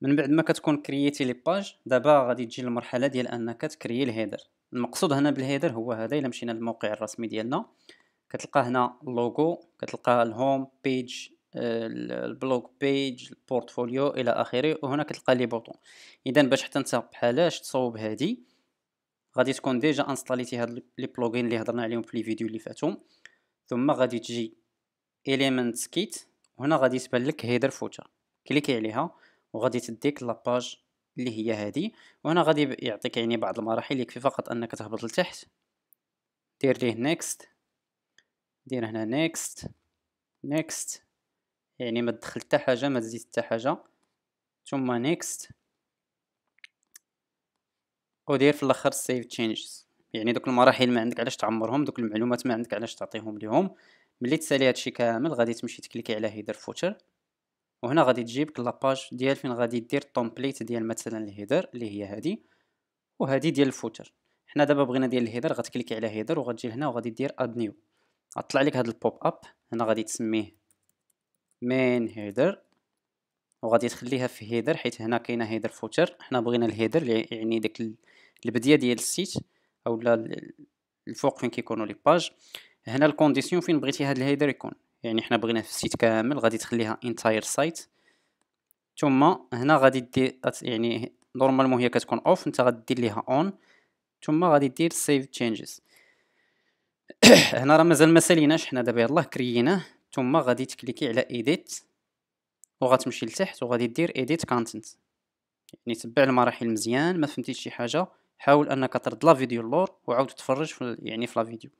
من بعد ما كتكون كرييتي لي باج، دابا غادي تجي المرحله ديال انك تكريي الهيدر. المقصود هنا بالهيدر هو هذا. الا مشينا للموقع الرسمي ديالنا كتلقى هنا اللوغو، كتلقى الهوم بيج، البلوك بيج، البورتفوليو الى اخره، وهنا كتلقى لي بوطون. اذا باش حتى انت بحالاش تصاوب هذه غادي تكون ديجا انستاليتي هاد لي بلوغين اللي هضرنا عليهم في لي فيديو اللي فاتوا. ثم غادي تجي Elements Kit، وهنا غادي تبان لك هيدر فوتر، كليكي عليها وغادي تديك لاباج اللي هي هذه. وهنا غادي يعطيك يعني بعض المراحل، يكفي فقط انك تهبط لتحت، دير ليه نيكست، دير هنا نيكست نيكست، يعني ما تدخل حتى حاجه، ما تزيد حتى حاجه، ثم نيكست، ودير في الاخر سيف تشينجز. يعني دوك المراحل ما عندك علاش تعمرهم، دوك المعلومات ما عندك علاش تعطيهم ليهم. ملي تسالي هادشي كامل غادي تمشي تكليكي على هيدر فوتر، وهنا غادي تجيبك لاباج ديال فين غادي دير التومبليت ديال مثلا الهيدر اللي هي هذه، وهذه ديال الفوتر. حنا دابا بغينا ديال الهيدر، غتكليكي على هيدر وغتجي لهنا وغادي دير اد نيو، غطلع لك هذا البوب اب. هنا غادي تسميه مين هيدر وغادي تخليها في هيدر، حيت هنا كاينه هيدر فوتر. حنا بغينا الهيدر يعني داك البدايه ديال السيت اولا الفوق فين كيكونوا لي باج. هنا الكونديسيون فين بغيتي هذا الهيدر يكون، يعني حنا بغينا في السيت كامل، غادي تخليها انتاير سايت. ثم هنا غادي دير يعني نورمالمون هي كتكون اوف، انت غادي دير ليها اون، ثم غادي دير سيف تشينجز. هنا راه مازال ما ساليناش، حنا دابا يلاه كرييناه. ثم غادي تكليكي على ايديت وغتمشي لتحت وغادي دير ايديت كونتنت. يعني تبع المراحل مزيان، ما فهمتيش شي حاجه حاول انك ترد لا فيديو اللور وعاود تفرج في يعني في لا فيديو.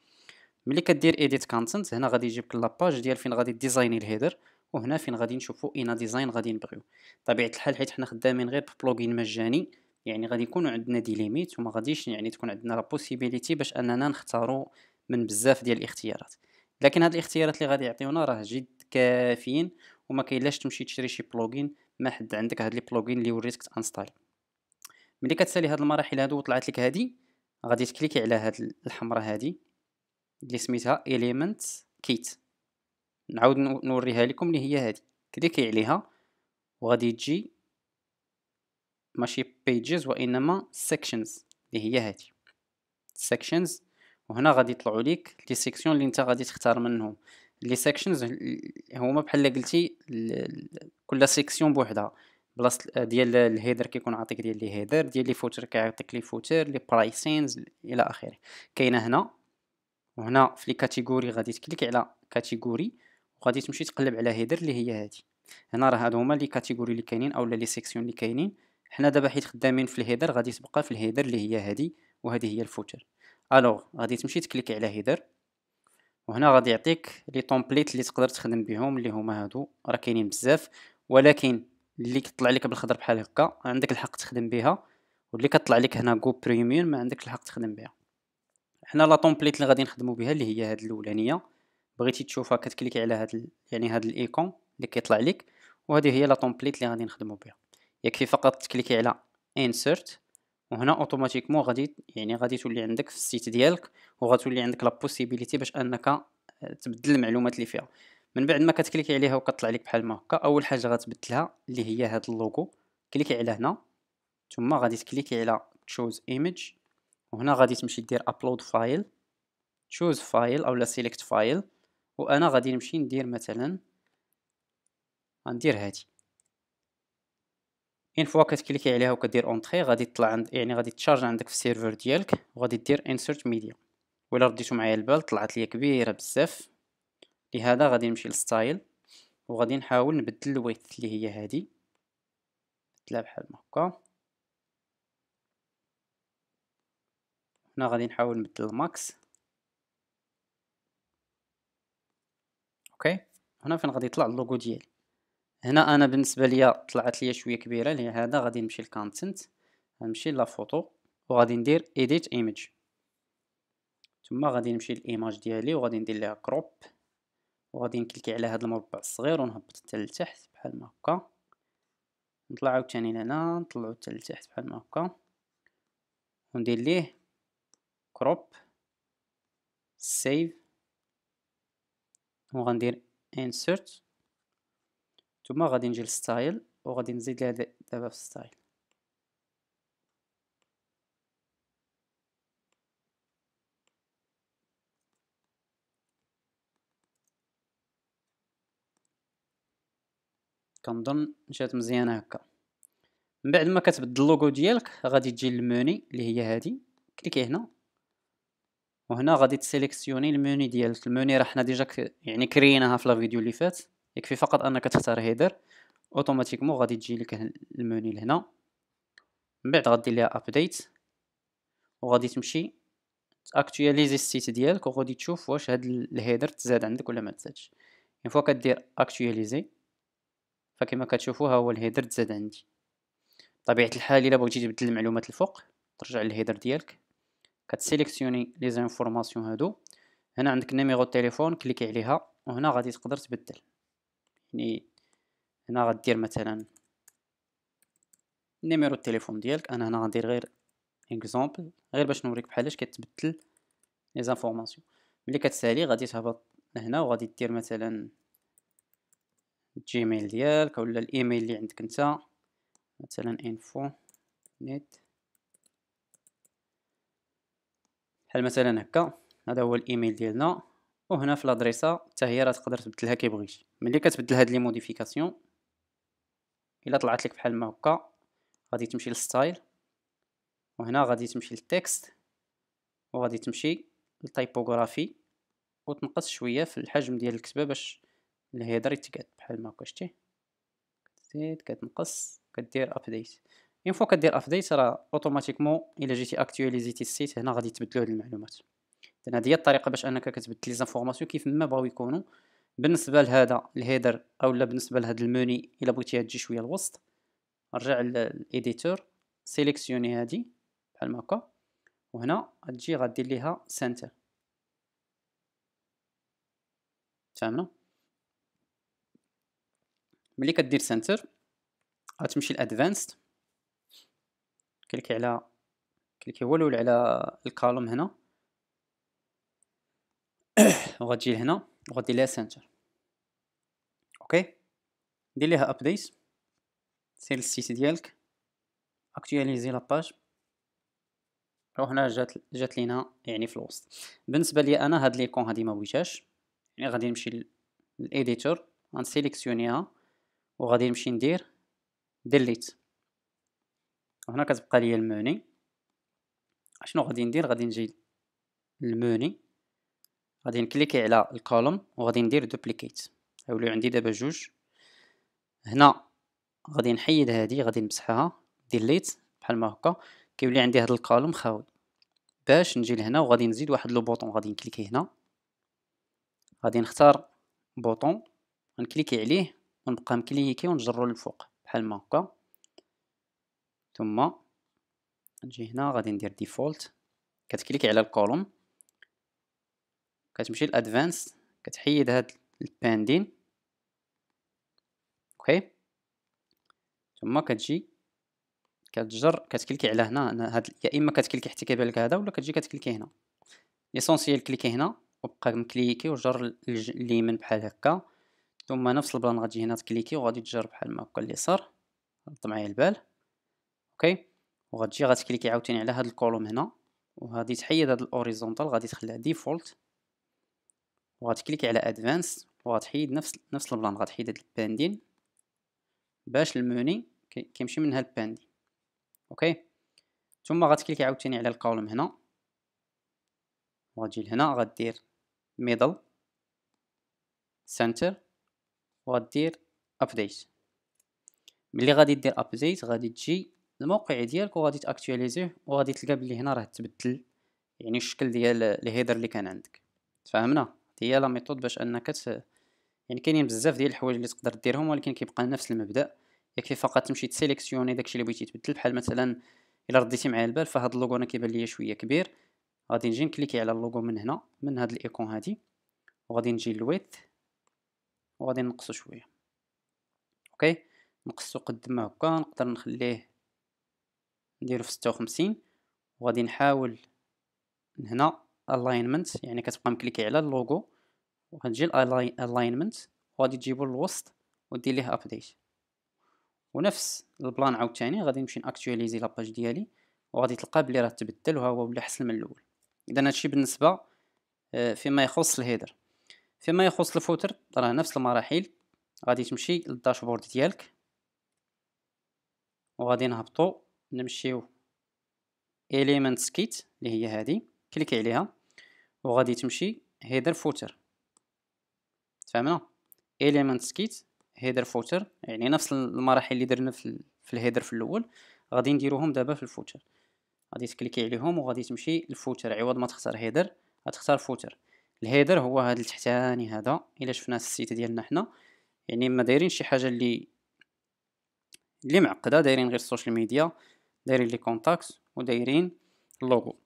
ملي كدير ايديت كونتنت هنا غادي يجيبك لاباج ديال فين غادي ديزايني الهيدر، وهنا فين غادي نشوفوا اينا ديزاين غادي نبغيو. طبيعه الحال حيت حنا خدامين غير ببلوغين مجاني، يعني غادي يكونوا عندنا دي ليميت وما غاديش يعني تكون عندنا لا بوسيبيليتي باش اننا نختاروا من بزاف ديال الاختيارات. لكن هاد الاختيارات اللي غادي يعطيونا راه جد كافيين، وما كاينلاش تمشي تشري شي بلوغين ما حد عندك هاد لي بلوغين اللي وريتك تانستال. ملي كتسالي هاد المراحل هادو وطلعت لك هادي، غادي تكليكي على هاد الحمراء هادي اللي سميتها Elements Kit. نعاود نوريها لكم اللي هي هذه، كليكي عليها وغادي تجي ماشي pages وانما sections اللي هي هذه sections. وهنا غادي يطلعوا لك لي سيكسيون اللي انت غادي تختار منهم. لي سيكشنز هما بحال قلتي كل سيكسيون بوحدها، بلاصه ديال الهيدر كيكون عاطيك ديال لي هيدر، ديال لي فوتر كيعطيك لي فوتر، لي برايسينز الى اخره. كاينه هنا، وهنا في لي كاتيجوري غادي تكليكي على كاتيجوري وغادي تمشي تقلب على هيدر اللي هي هذه. هنا راه هادو هما لي كاتيجوري اللي كاينين اولا لي سيكسيون اللي كاينين. حنا دابا حيت خدامين في الهيدر غادي تبقى في الهيدر اللي هي هذه، وهذه هي الفوتر. الوغ غادي تمشي تكليكي على هيدر، وهنا غادي يعطيك لي تومبليت اللي تقدر تخدم بهم اللي هما هادو، راه كاينين بزاف، ولكن اللي كطلع لك بالخضر بحال هكا عندك الحق تخدم بها، واللي كطلع لك هنا جو بريميوم ما عندك الحق تخدم بها. حنا لا تومبليت اللي غادي نخدموا بها اللي هي هاد الاولانيه، بغيتي تشوفها كتكليكي على هاد يعني هاد الايكون اللي كيطلع لك، وهذه هي لا تومبليت اللي غادي نخدموا بها. يكفي فقط تكليكي على انسرت، وهنا اوتوماتيكمون غادي يعني غادي تولي عندك في السيت ديالك، وغتولي عندك لا بوسيبيليتي باش انك تبدل المعلومات اللي فيها. من بعد ما كتكليكي عليها وكطلع لك بحال ما هكا، اول حاجه غتبدلها اللي هي هذا اللوغو، كليكي على هنا ثم غادي تكليكي على تشوز ايميج، وهنا غادي تمشي دير ابلود فايل، تشوز فايل اولا سيليكت فايل. وانا غادي نمشي ندير مثلا غندير هادي. ان فوا كتكليكي عليها وكدير اونطري غادي تطلع عند يعني غادي تشارج عندك في السيرفر ديالك، وغادي دير انسيرت ميديا. ولا رديتو معايا البال طلعت لي كبيره بزاف، لهذا غادي نمشي للستايل وغادي نحاول نبدل الويت اللي هي هذه، بدلها بحال ما هكا. هنا غادي نحاول نبدل الماكس. اوكي، هنا فين غادي يطلع اللوغو ديالي. هنا انا بالنسبه ليا طلعت ليا شويه كبيره، لهذا غادي نمشي للكونتنت، نمشي لا فوتو وغادي ندير ايديت ايميج، ثم غادي نمشي للايماج ديالي وغادي ندير ليها كروب، وغادي نكليكي على هذا المربع الصغير ونهبط حتى لتحت بحال ما هكا، نطلع عاوتاني لهنا نطلعو حتى لتحت بحال ما هكا، وندير ليه كروب سيف، وغندير انسرت. ثم غادي نجي للستايل وغادي نزيد لها دابا في الستايل. كنظن مشات مزيانه هكا. من بعد ما كتبدل اللوغو ديالك غادي تجي للموني اللي هي هذه، كليكي هنا وهنا غادي تسيليكسيوني الموني ديالك. الموني راه حنا ديجا يعني كريناها في لا فيديو اللي فات، يكفي فقط انك تختار هيدر اوتوماتيكمون غادي تجي لك الموني لهنا. من بعد غادي ليها ابديت وغادي تمشي تاكتواليزي السيت ديالك وغادي تشوف واش هاد الهيدر تزاد عندك ولا ما تزادش. من فوا كدير اكتواليزي فكما كتشوفوا ها هو الهيدر تزاد عندي. طبيعه الحال الا بغيتي تبدل المعلومات الفوق ترجع للهيدر ديالك، كتسيليكسيوني لي زانفورماسيون هادو. هنا عندك نيميرو التليفون كليكي عليها وهنا غادي تقدر تبدل، يعني هنا غدير مثلا نيميرو التليفون ديالك. انا هنا غندير غير اكزامبل غير باش نوريك بحالاش كتبدل لي زانفورماسيون. ملي كتسالي غادي تهبط هنا وغادي دير مثلا الجيميل ديالك ولا الايميل اللي عندك انت، مثلا info net بحال مثلا هكا. هذا هو الايميل ديالنا وهنا في لادريسه حتى هي راه تقدر تبدلها كي بغيتي. ملي كتبدل هاد لي موديفيكاسيون الا طلعت لك بحال ما هكا غادي تمشي للستايل وهنا غادي تمشي للتكست وغادي تمشي للتايبوغرافي وتنقص شويه في الحجم ديال الكتابه باش الهيدر يتقاد بحال ما هكا. شتي كتزيد كتنقص كدير ابديت. اين فوا كدير ابديت راه اوتوماتيكمون الا جيتي اكتواليزيتي السيت هنا غادي تبدلوا هاد المعلومات. اذا هذه هي الطريقه باش انك كتبدل لي زانفورماسيون كيف ما بغاو يكونوا. بالنسبه لهذا الهيدر اولا بالنسبه لهاد الموني الا بغيتيها تجي شويه الوسط رجع للاديتور سيليكسيوني هادي بحال ما هكا وهنا غتجي غدير ليها سنتر. فهمنا؟ ملي كدير سنتر غتمشي لادفانسد كليكي هو على الكالوم هنا وغتجي لهنا وغدير لها سنتر. اوكي دير ليها ابديت، سير السيت ديالك، اكتواليزي لاباج وهنا جات لينا يعني في الوسط. بالنسبه لي انا هاد ليكون هادي ما بغيتهاش، يعني غادي نمشي للاديتور غنسيليكسيونيها وغادي نمشي ندير ديليت وهنا كتبقى لي الموني. اشنو غادي ندير؟ غادي نجي للموني غادي نكليكي على الكولوم وغادي ندير دوبليكيت. ولاو عندي دابا جوج. هنا غادي نحيد هذه غادي نمسحها ديليت بحال ما هكا، كيولي عندي هذا الكولوم خاوي. باش نجي لهنا وغادي نزيد واحد لو بوطون غادي نكليكي هنا غادي نختار بوطون غنكليكي عليه ونبقى مكليكي ونجرو للفوق بحال ما هكا. ثم نجي هنا غادي ندير ديفولت، كتكليكي على الكولوم كتمشي لادفانس كتحيد هاد الباندين. اوكي ثم كتجي كتجر كتكليكي على هنا، هاد يا اما كتكليكي حتى كيبان لك هذا ولا كتجي كتكليكي هنا. ليسونسيال كليكي هنا وبقى مكليكي وجر اليمين بحال هكا. ثم نفس البلان غتجي هنا تكليكي وغادي تجر بحال ما هكا اليسار، ضبط معايا البال. اوكي وغتجي غتكليكي عاوتاني على هاد الكولوم هنا وغادي تحيد هاد الاوريزونتال غادي تخليها ديفولت وغتكليكي على ادفانس وغتحيد نفس البلان غتحيد هاد الباندين باش الموني كيمشي منها الباندي. اوكي ثم غتكليكي عاوتاني على الكولوم هنا وغتجي لهنا غدير ميدل سنتر وغدير ابديت. ملي غادي دير ابديت غادي تجي الموقع ديالك وغادي تاكتواليزيه وغادي تلقى بلي هنا راه تبدل يعني الشكل ديال الهيدر اللي كان عندك. تفهمنا؟ هي لا ميثود باش انك يعني كاينين بزاف ديال الحوايج اللي تقدر ديرهم ولكن كيبقى نفس المبدا، يكفي فقط تمشي تسيليكسيوني داكشي اللي بغيتي تبدل. بحال مثلا الا رديتي معايا البال فهاد اللوغو انا كيبان ليا شويه كبير، غادي نجي نكليكي على اللوغو من هنا من هاد الايكون هادي وغادي نجي للويت وغادي نقصو شويه. اوكي نقصو قد ما هكا، نقدر نخليه نديرو في 56 وغادي نحاول من هنا الاينمنت، يعني كتبقى مكليكي على اللوغو وغتجي الالاينمنت وغادي تجيبو للوسط ودير ليه ابديت ونفس البلان عاوتاني غادي نمشي ناكتواليزي لاباج ديالي وغادي تلقى بلي راه تبدل وها هو ولا حسن من الاول. اذا هادشي بالنسبه فيما يخص الهيدر. فيما يخص الفوتر راه نفس المراحل، غادي تمشي للداشبورد ديالك وغادي نهبطو نمشيو Elements Kit اللي هي هذه، كليكي عليها وغادي تمشي Header Footer. تفهمنا؟ Elements Kit Header Footer، يعني نفس المراحل اللي درنا في الهيدر في الاول غادي نديروهم دابا في الفوتر. غادي تكليكي عليهم وغادي تمشي الفوتر، عوض ما تختار هيدر غتختار فوتر. الهيدر هو هذا التحتاني هذا، الا شفناه في السيت ديالنا حنا يعني ما دايرين شي حاجه اللي معقده، دايرين غير السوشيال ميديا، دايرين لي كونتاكت ودايرين اللوغو.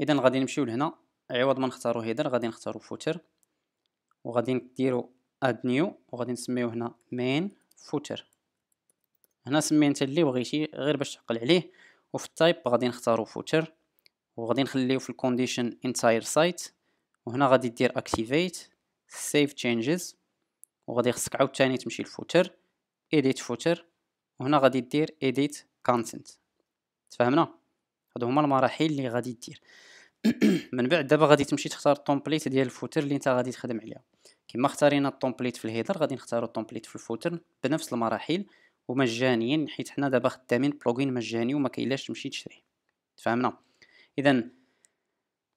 اذا غادي نمشيو لهنا، عوض ما نختارو هيدر غادي نختارو فوتر وغادي نديرو اد نيو وغادي نسميو هنا مين فوتر. هنا سمي نتا اللي بغيتي غير باش تعقل عليه. وفي التايب غادي نختارو فوتر وغادي نخليو في الكونديشن انتاير سايت، وهنا غادي دير اكتيفيت سيف تشينجز وغادي خصك عاوتاني تمشي للفوتر edit فوتر وهنا غادي دير edit كونتنت. تفهمنا؟ هادو هما المراحل اللي غادي دير. من بعد دابا غادي تمشي تختار التمبليت ديال الفوتر اللي انت غادي تخدم عليها. كما اختارينا التمبليت في الهيدر غادي نختاروا التمبليت في الفوتر بنفس المراحل ومجانيا، حيت حنا دابا خدامين بلوغين مجاني وما كاينلاش تمشي تشريه. تفهمنا؟ اذا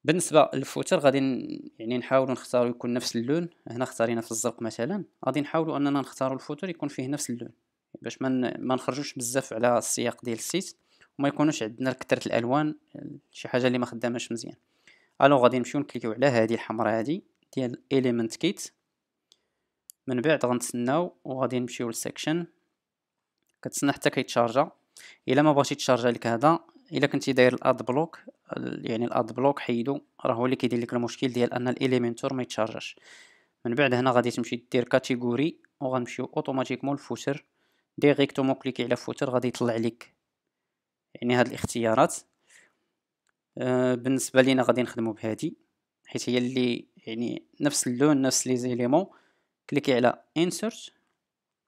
بالنسبه للفوتر غادي يعني نحاولوا نختاروا يكون نفس اللون. هنا اختارينا في الزرق مثلا، غادي نحاولوا اننا نختاروا الفوتر يكون فيه نفس اللون باش ما نخرجوش بزاف على السياق ديال السيت وما يكونوش عندنا كثره الالوان، شي حاجه اللي ما خداماش مزيان. الو غادي نمشيو نكليكيو على هذه الحمراء هذه ديال Element Kit. من بعد غنتسناو وغادي نمشيو للسكشن، كتسنى حتى كيتشارجا. الا ما بغاش يتشارجا لك هذا، الا كنتي داير الاد بلوك، يعني الاد بلوك حيدو، راه هو اللي كيدير لك المشكل ديال ان الاليمنتور ما يتشارجاش. من بعد هنا غادي تمشي دير كاتيجوري وغنمشيو اوتوماتيكمون الفوتر. ديريكتومون كليكي على فوتر غادي يطلع لك يعني هاد الاختيارات. بالنسبه لينا غادي نخدمو بهادي حيت هي اللي يعني نفس اللون نفس لي زيليمون. كليكي على انسرت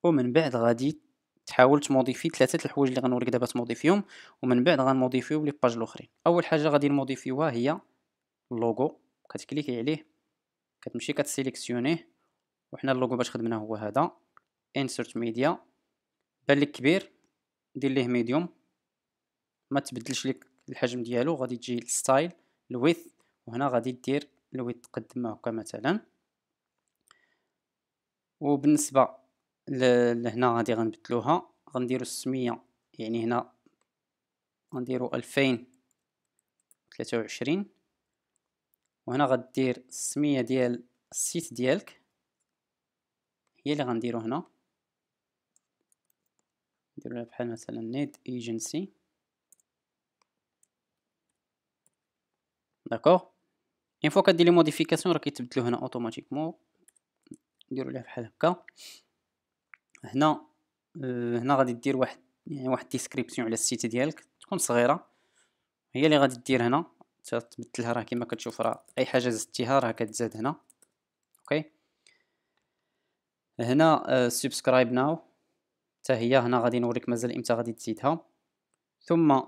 ومن بعد غادي تحاول تموديفي ثلاثه الحوايج اللي غنوريك دابا تموديفيهم، ومن بعد غنموديفيو لي باج الاخرين. اول حاجه غادي نموديفيوها هي اللوغو، كتكليكي عليه كتمشي كتسيليكسيونيه، وحنا اللوغو باش خدمناه هو هذا. انسرت ميديا، بان لك كبير دير ليه ميديوم، ما تبدلش لك الحجم ديالو. غادي تجي الستايل الويث وهنا غادي دير الويث تقدمه هكا مثلا. وبالنسبه لهنا غادي غنبدلوها، غنديرو السميه يعني هنا غنديرو 2023 وهنا غدير السميه ديال السيت ديالك هي اللي غنديرو. هنا نديرو لها بحال مثلا نيد ايجنسي، داكوغ. اين فوا كدير لي موديفيكاسيون راه كيتبدلو هنا اوتوماتيكمون. نديرو لها بحال هكا. هنا هنا غادي دير واحد يعني واحد ديسكريبسيون على السيت ديالك تكون صغيره، هي اللي غادي دير هنا تبدلها. راه كما كتشوف راه اي حاجه زدتيها راه كتزاد هنا. اوكي هنا سبسكرايب ناو حتى هي، هنا غادي نوريك مازال امتى غادي تزيدها. ثم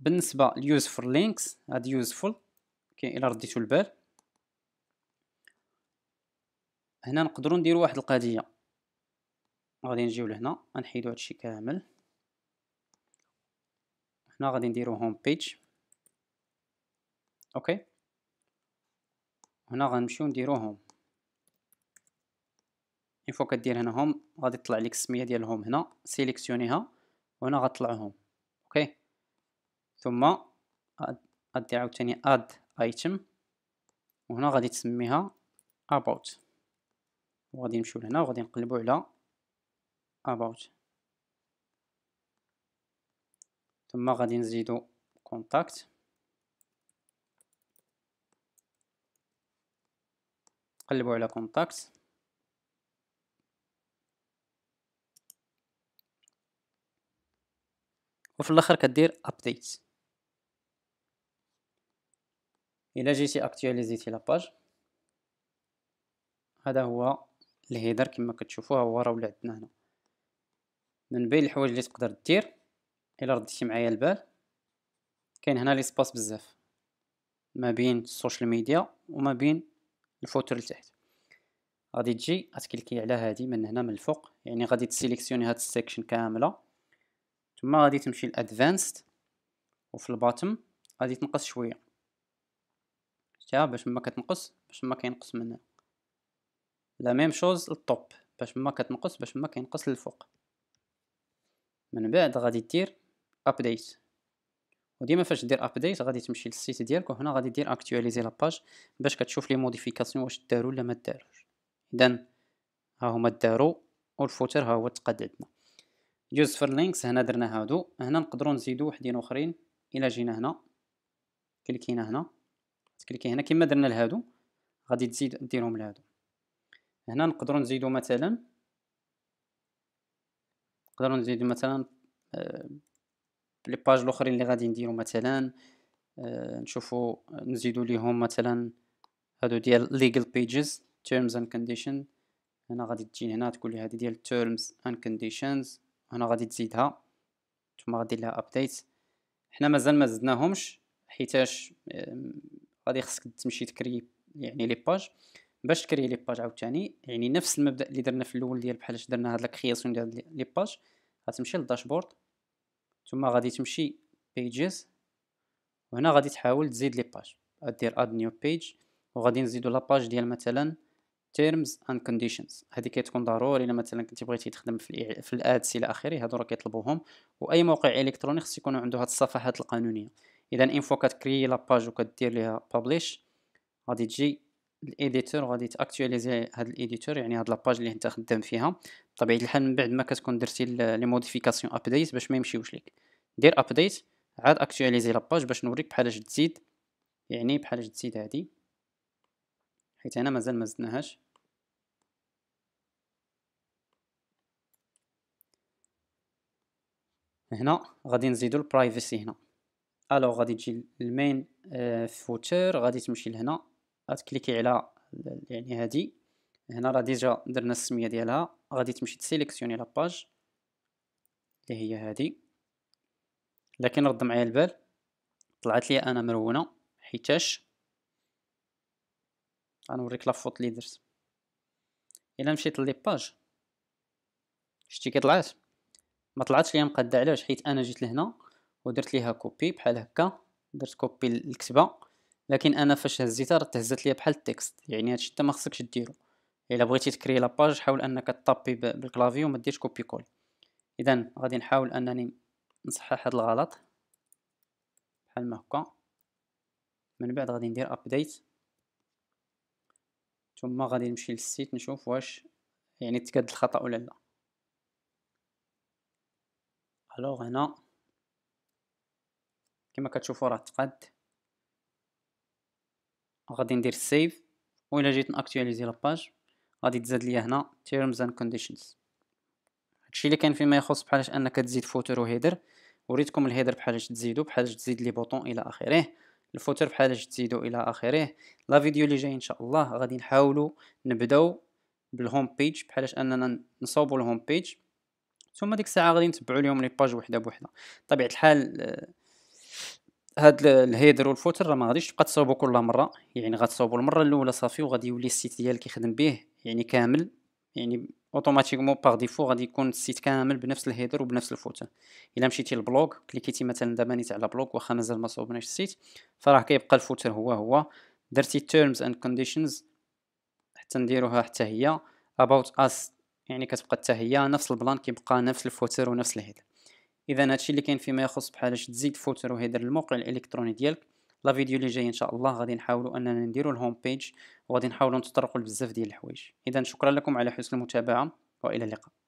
بالنسبه ليوزفول لينكس، هاد يوزفول كاين الا رديتو البال. هنا نقدروا نديروا واحد القضيه، غادي نجيو لهنا غنحيدو هادشي كامل. هنا غادي نديرو هوم بيج، اوكي. هنا غنمشيو نديرو هوم. اين فوا كدير هنا هوم غادي تطلع لك السميه ديال هوم، هنا سيليكسيونيها وهنا غطلع هوم، اوكي. ثم غادي عاوتاني اد ايتم وهنا غادي تسميها about وغادي نمشيو لهنا وغادي نقلبو على about. ثم غادي نزيدو كونتاكت، نقلبو على كونتاكت. وفي الاخر كدير ابديت. الى جيتي اكتواليزيتي لاباج، هذا هو الهيدر كما كتشوفوه. هو راه ولا عندنا هنا من بين الحوايج اللي تقدر دير الا رديتي معايا البال، كاين هنا لي سباس بزاف ما بين السوشيال ميديا وما بين الفوتر لتحت. غادي تجي غتكليكي على هذه من هنا من الفوق، يعني غادي تسيليكسيوني هاد السيكشن كامله، ثم غادي تمشي لادفانسد وفي الباتم غادي تنقص شويه حتى باش ما كتنقص باش ما كينقص منها. لا ميم شوز للطوب باش ما كتنقص باش ما كينقص للفوق. من بعد غادي دير ابديت، وديما فاش دير ابديت غادي تمشي للسيت ديالك، وهنا غادي دير اكتواليزي لاباج باش كتشوف لي موديفيكاسيون واش داروا ولا ما داروش. اذا ها هما داروا والفوتر ها هو تقددنا. يوز فور لينكس هنا درنا هادو، هنا نقدروا نزيدوا وحدين اخرين. الى جينا هنا كليكينا هنا تكليكي هنا كما درنا لهادو غادي تزيد ديرهم لهادو. هنا نقدروا نزيدو مثلا نقدروا نزيدو مثلا لي باج الاخرين اللي غادي نديرو، مثلا نشوفوا نزيدو ليهم مثلا هادو ديال legal pages terms and conditions. هنا غادي تجي هنا تقول لي هذه ديال terms and conditions، هنا غادي تزيدها ثم غادي لها ابديت. حنا مازال ما زدناهمش حيتاش غادي خصك تمشي تكري يعني لي باج. باش تكري لي باج عاوتاني يعني نفس المبدا اللي درنا في الاول ديال بحال اش درنا هاد لا كرياسيون ديال لي باج، غتمشي للداشبورد ثم غادي تمشي بيجز، وهنا غادي تحاول تزيد لي باج. غدير اد نيو بيج وغادي نزيدو لاباج ديال مثلا تيرمز اند كونديشنز. هذه كتكون ضروري الا مثلا كنتي بغيتي تخدم في الادس الى اخره، هادو راه كيطلبوهم، واي موقع الكتروني خص يكون عنده هاد الصفحات القانونيه. اذا ان فوا كتكري لاباج وكدير ليها بابليش غادي تجي الاديتور وغادي تاكتواليزي هاد الاديتور يعني هاد لاباج اللي انت خدام فيها. بطبيعه الحال من بعد ما كتكون درتي لي موديفيكاسيون ابديت باش ما يمشيوش ليك، دير ابديت عاد اكتواليزي لاباج باش نوريك بحال اش تزيد، يعني بحال اش تزيد هادي حيت هنا مازال ما زدناهاش. هنا غادي نزيدو البرايفسي هنا. الو غادي تجي المين فوتر غادي تمشي لهنا غتكليكي على يعني هادي، هنا راه ديجا درنا السميه ديالها. غادي تمشي تسيليكسيوني لاباج اللي هي هادي، لكن رد معايا البال طلعت لي انا مرونه حيتاش غنوريك لافوت اللي درت. الا مشيت للي باج شتي كطلعات ما طلعتش ليا مقاده، علاش؟ حيت انا جيت لهنا ودرت ليها كوبي بحال هكا، درت كوبي الكتبه، لكن انا فاش هزيتها راه تهزت ليا بحال التكست. يعني هادشي انت ما خصكش ديرو، الا بغيتي تكري لاباج حاول انك تطابي بالكلافي وما ديرش كوبي كول. اذا غادي نحاول انني نصحح هاد الغلط بحال ما هكا، من بعد غادي ندير ابديت ثم غادي نمشي للسيت نشوف واش يعني تكاد الخطا ولا لا. الوغ هنا كما كتشوفوا راه تقاد. غادي ندير سيف، وإلا جيت نأكتواليزي لاباج غادي تزاد ليا هنا تيرمز اند كونديشنز. هادشي اللي كان فيما يخص بحالاش انك تزيد فوتر وهيدر. وريتكم الهيدر بحالاش تزيدو، بحالاش تزيد لي بوطون الى اخره، الفوتر بحالاش تزيدو الى اخره. لا فيديو اللي جاي ان شاء الله غادي نحاولوا نبداو بالهوم بيج بحالاش اننا نصوبوا الهوم بيج، ثم ديك الساعه غادي نتبعوا لهم لي باج وحده بوحده. طبيعه الحال هاد الهيدر والفوتر راه ما غاديش تبقى تصاوبو كل مره، يعني غتصاوبو المره الاولى صافي وغادي يولي السيت ديالك يخدم به يعني كامل، يعني اوتوماتيكمون باغ ديفو غادي يكون السيت كامل بنفس الهيدر وبنفس الفوتر. الا مشيتي للبلوغ كليكيتي مثلا دابا نيت على بلوغ واخا مازال ما صوبناش السيت، فراه كيبقى الفوتر هو هو. درتي terms and conditions حتى نديروها حتى هي about us، يعني كتبقى حتى هي نفس البلان، كيبقى نفس الفوتر ونفس الهيدر. اذا هادشي اللي كاين فيما يخص بحالاش تزيد فوتر وهيدر للموقع الالكتروني ديالك. لا فيديو اللي جاي ان شاء الله غادي نحاولوا اننا نديروا الهوم بيج، وغادي نحاولوا نتطرقوا لبزاف ديال الحوايج. اذا شكرا لكم على حسن المتابعه والى اللقاء.